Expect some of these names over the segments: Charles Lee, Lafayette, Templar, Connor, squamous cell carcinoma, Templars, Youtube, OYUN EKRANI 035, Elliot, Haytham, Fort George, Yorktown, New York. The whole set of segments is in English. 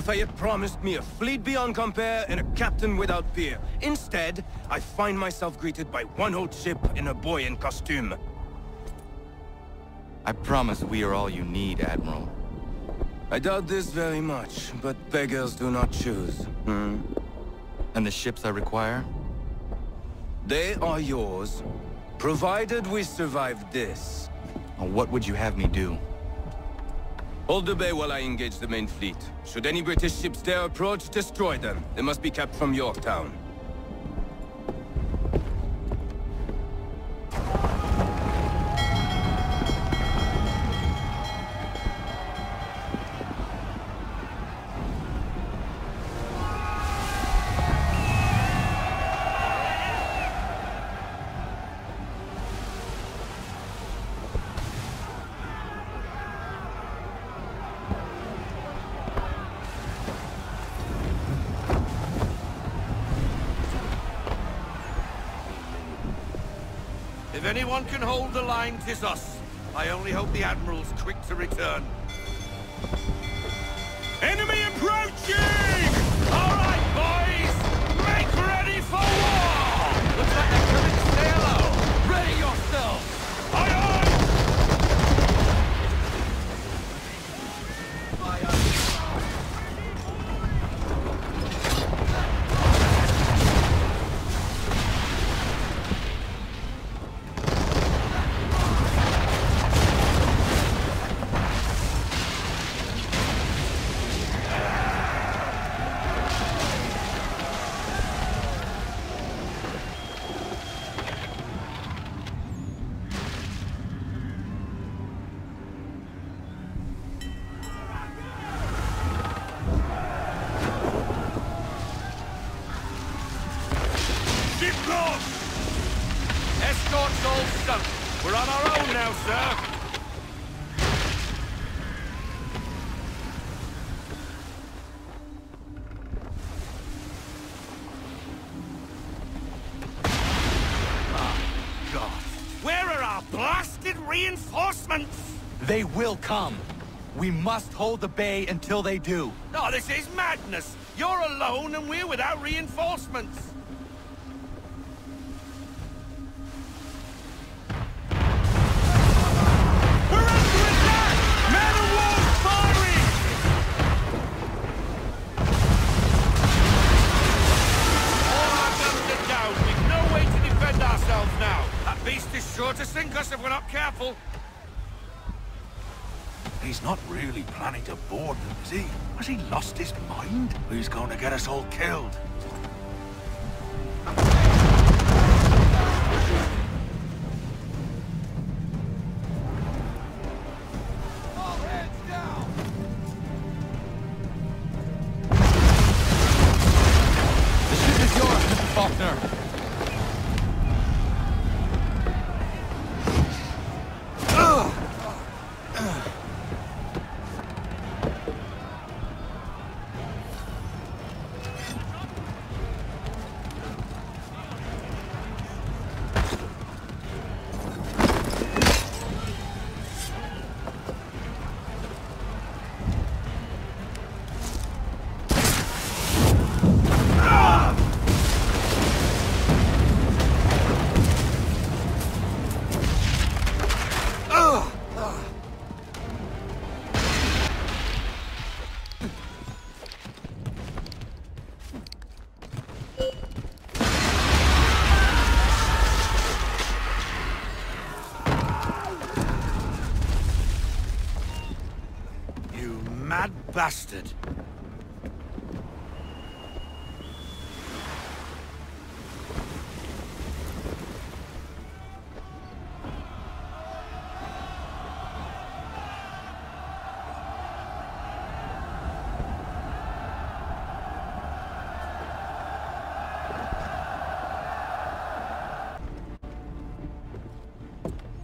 Lafayette promised me a fleet beyond compare and a captain without peer. Instead, I find myself greeted by one old ship and a boy in costume. I promise we are all you need, Admiral. I doubt this very much, but beggars do not choose. And the ships I require? They are yours, provided we survive this. What would you have me do? Hold the bay while I engage the main fleet. Should any British ships dare approach, destroy them. They must be kept from Yorktown. If anyone can hold the line, 'tis us. I only hope the Admiral's quick to return. Enemy approaching! All right, boys! Make ready for war! Looks like they're coming to say hello. Ready yourselves! Aye, escort's all sunk. We're on our own now, sir. Oh, God. Where are our blasted reinforcements? They will come. We must hold the bay until they do. No, this is madness. You're alone and we're without reinforcements. He's not really planning to board them, is he? Has he lost his mind? Who's going to get us all killed? Bastard.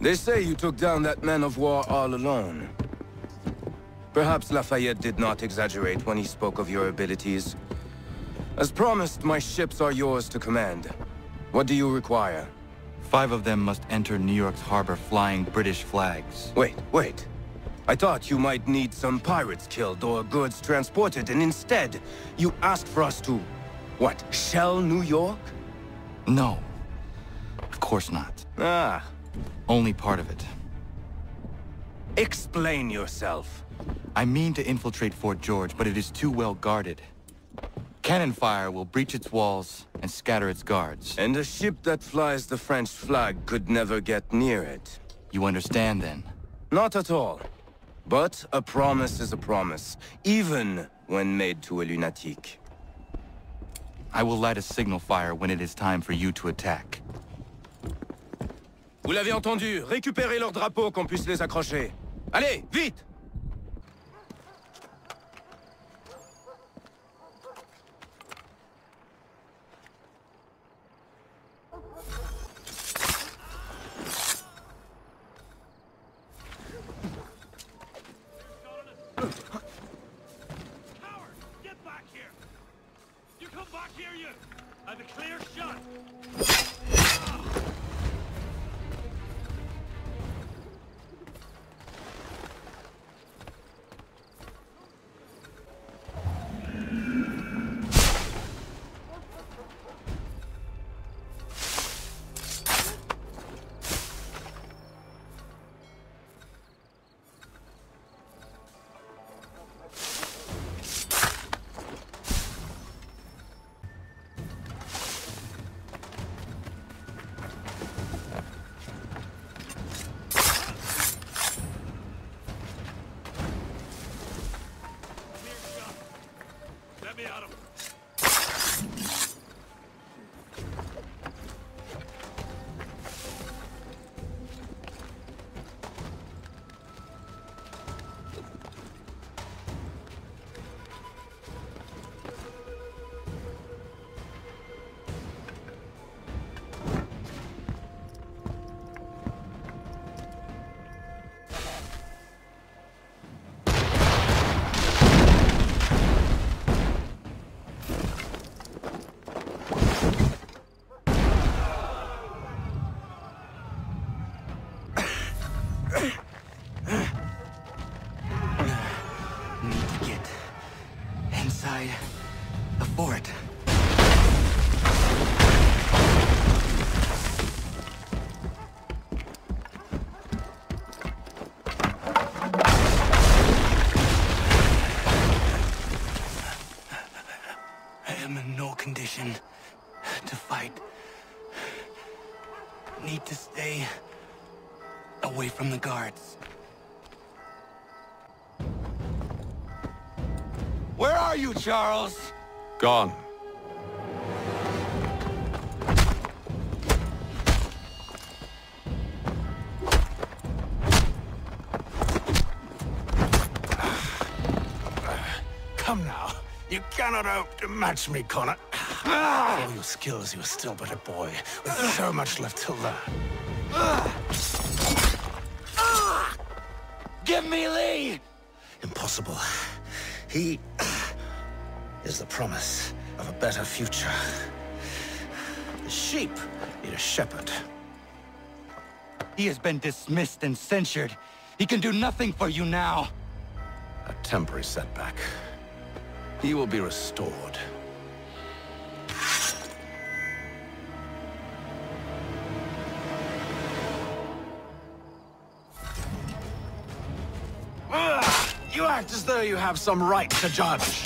They say you took down that man of war all alone. Perhaps Lafayette did not exaggerate when he spoke of your abilities. As promised, my ships are yours to command. What do you require? 5 of them must enter New York's harbor flying British flags. Wait, wait. I thought you might need some pirates killed or goods transported, and instead, you asked for us to, what, shell New York? No. Of course not. Ah. Only part of it. Explain yourself. I mean to infiltrate Fort George, but it is too well guarded. Cannon fire will breach its walls and scatter its guards. And a ship that flies the French flag could never get near it. You understand, then? Not at all. But a promise is a promise, even when made to a lunatic. I will light a signal fire when it is time for you to attack. Vous l'avez entendu, récupérez leurs drapeaux qu'on puisse les accrocher. Allez, vite! Charles! Gone. Come now. You cannot hope to match me, Connor. With all your skills, you are still but a boy, with so much left to learn. Give me Lee! Impossible. He... is the promise of a better future. The sheep need a shepherd. He has been dismissed and censured. He can do nothing for you now. A temporary setback. He will be restored. You act as though you have some right to judge.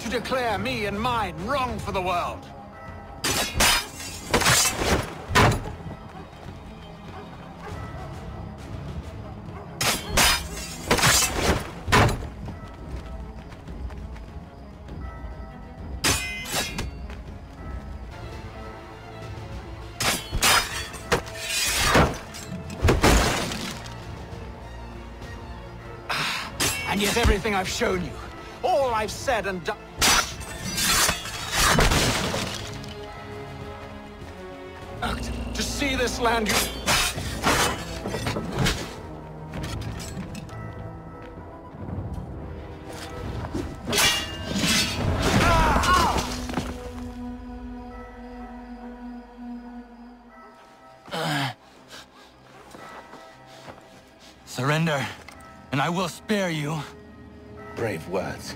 To declare me and mine wrong for the world. And yet everything I've shown you, all I've said and done... To see this land... Surrender, and I will spare you. Brave words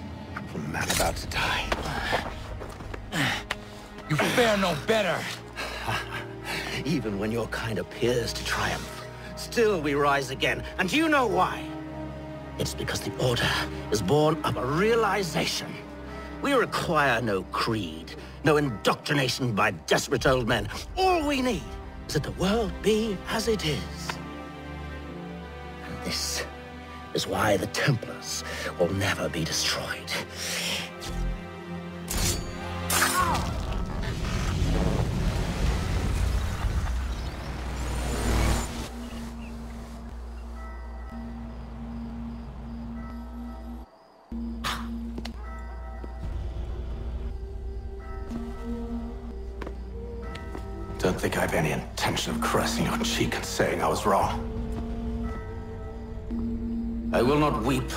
from a man about to die. You fare no better. Even when your kind appears to triumph, still we rise again, and you know why. It's because the Order is born of a realization. We require no creed, no indoctrination by desperate old men. All we need is that the world be as it is. And this is why the Templars will never be destroyed. I don't think I have any intention of caressing your cheek and saying I was wrong. I will not weep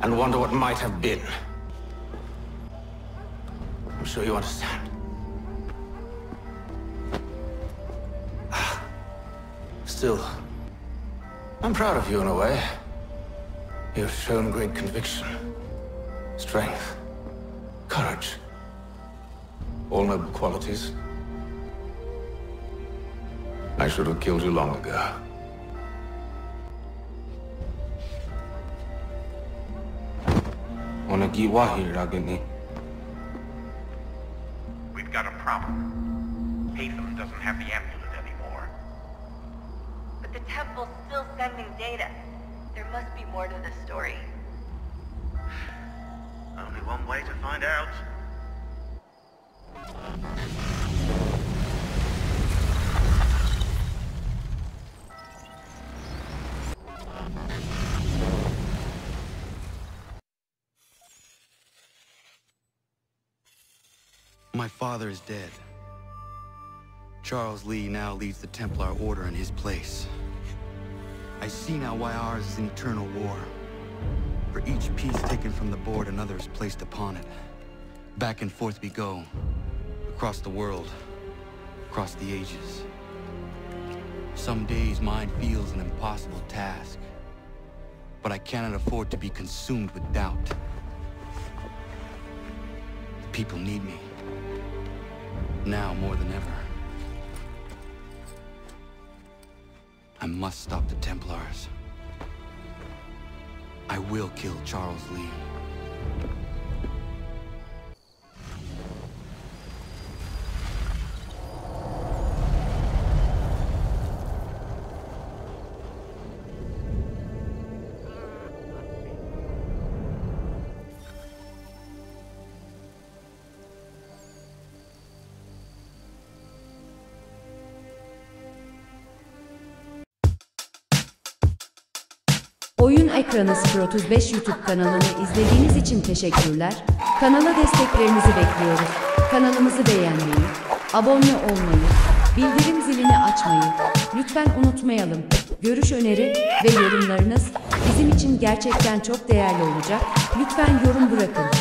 and wonder what might have been. I'm sure you understand. Still, I'm proud of you in a way. You have shown great conviction, strength, courage, all noble qualities. I should have killed you long ago. We've got a problem. Haytham doesn't have the amulet anymore. But the Temple's still sending data. There must be more to the story. Only one way to find out. My father is dead. Charles Lee now leads the Templar Order in his place. I see now why ours is an eternal war. For each piece taken from the board, another is placed upon it. Back and forth we go. Across the world. Across the ages. Some days mine feels an impossible task. But I cannot afford to be consumed with doubt. The people need me. Now more than ever. I must stop the Templars. I will kill Charles Lee. Oyun Ekranı 035 YouTube kanalını izlediğiniz için teşekkürler. Kanala desteklerinizi bekliyoruz. Kanalımızı beğenmeyi, abone olmayı, bildirim zilini açmayı lütfen unutmayalım. Görüş, öneri ve yorumlarınız bizim için gerçekten çok değerli olacak. Lütfen yorum bırakın.